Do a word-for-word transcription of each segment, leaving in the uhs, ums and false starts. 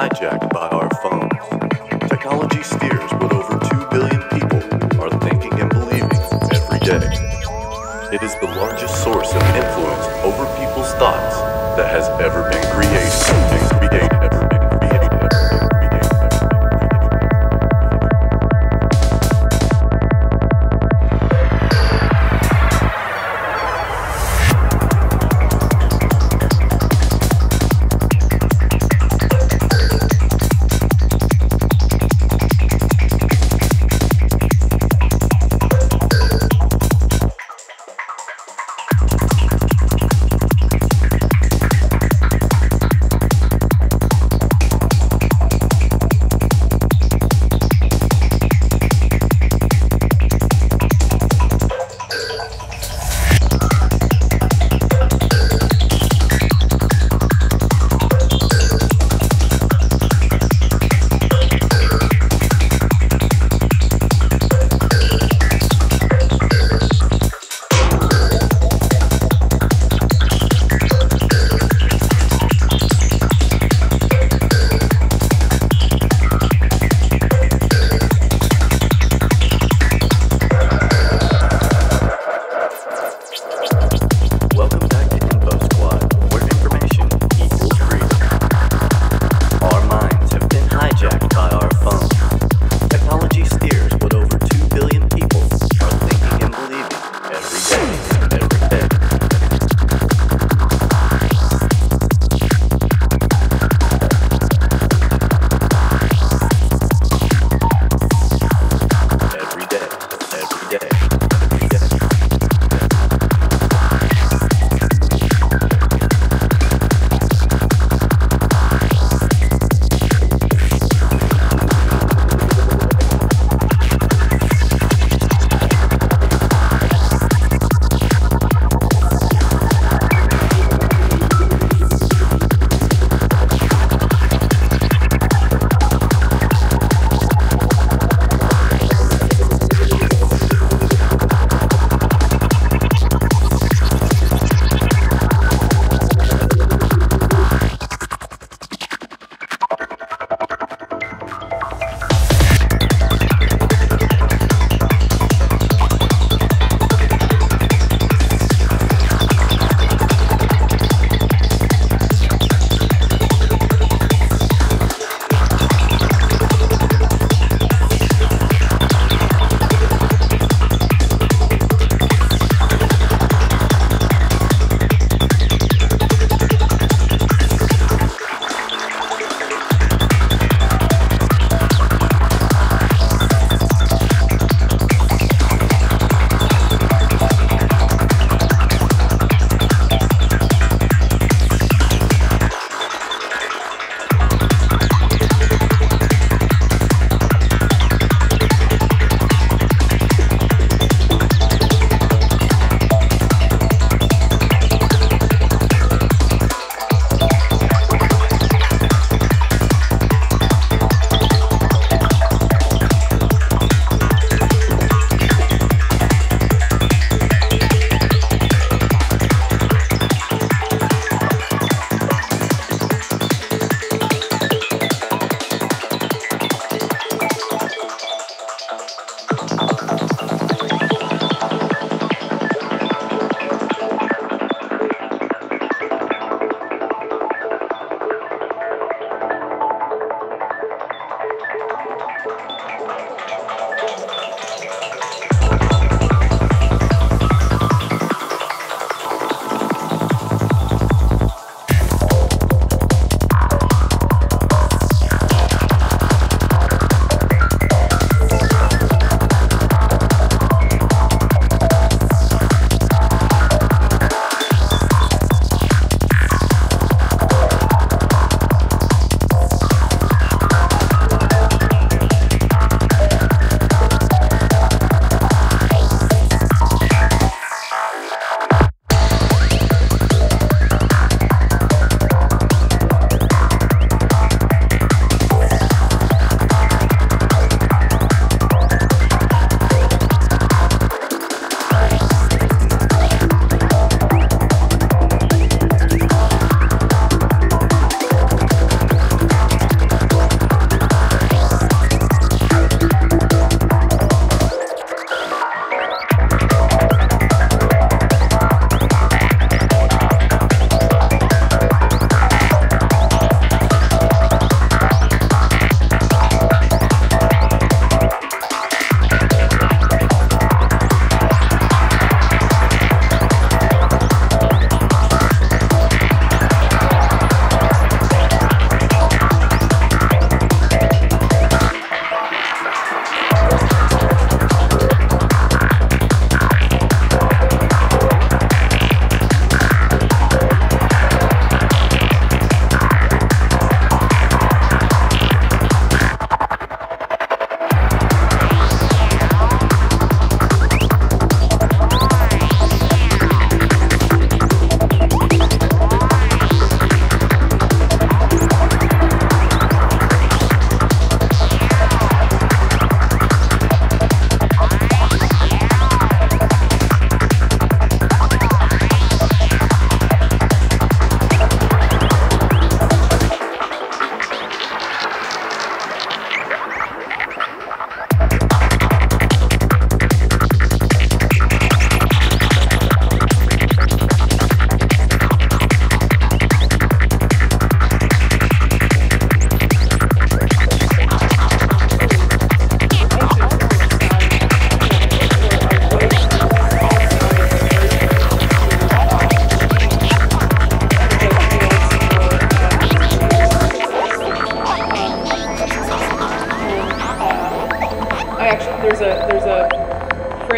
hijacked by our phones. Technology steers what over two billion people are thinking and believing every day. It is the largest source of influence over people's thoughts that has ever been created.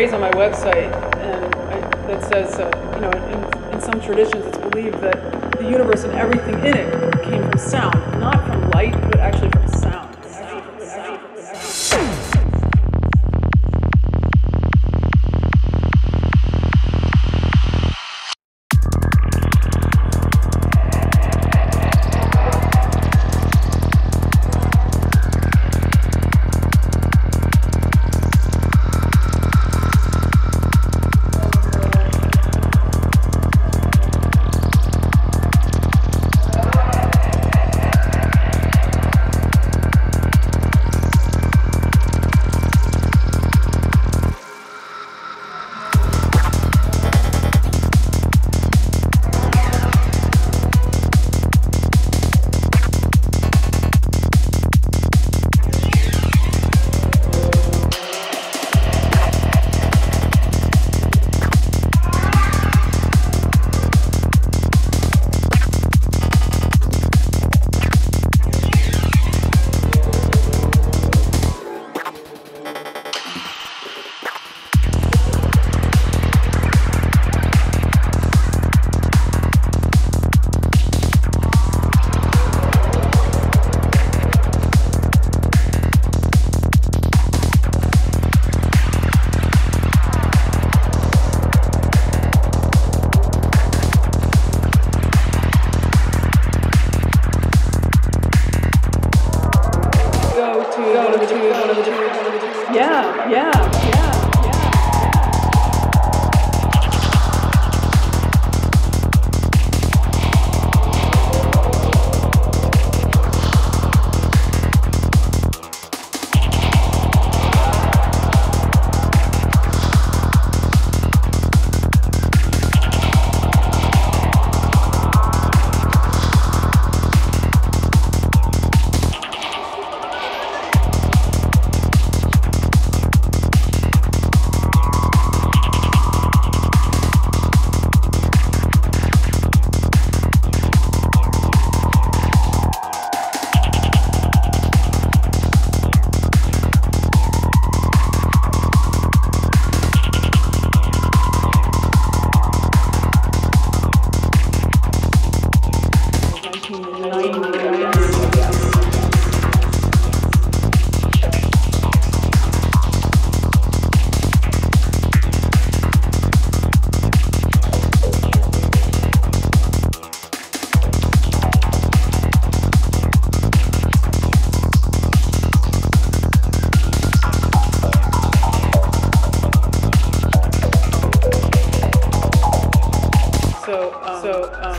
phrase on my website and I, that says, uh, you know, in, in some traditions it's believed that the universe and everything in it came from sound, not from light, but actually from sound. Yeah, yeah, yeah. So, um, so um.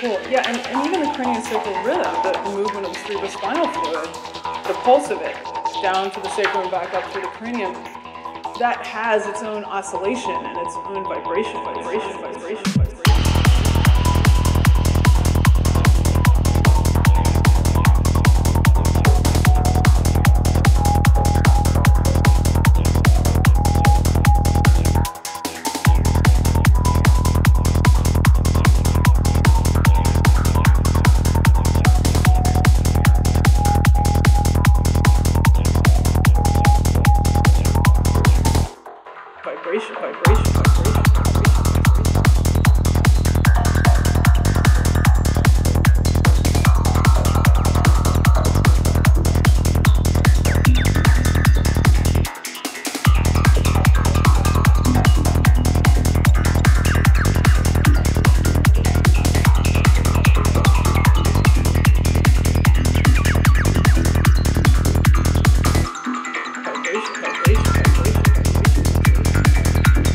Cool. Yeah, and, and even the cranial sacral rhythm, the, the movement of the cerebrospinal fluid, the pulse of it, down to the sacrum and back up through the cranium, that has its own oscillation and its own vibration, vibration, vibration, vibration. Vibration, vibration, vibration. Vibration, vibration, vibration.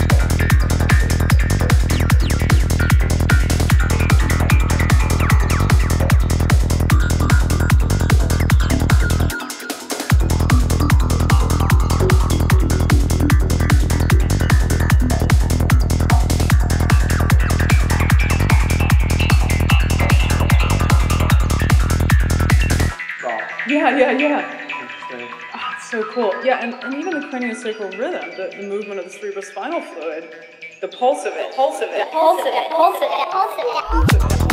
Thank you. Yeah, yeah, yeah. Oh, it's so cool. Yeah, and, and even the craniosacral rhythm, the, the movement of the cerebrospinal fluid, the pulse of it, pulse of it, pulse of it, pulse of it, pulse of it.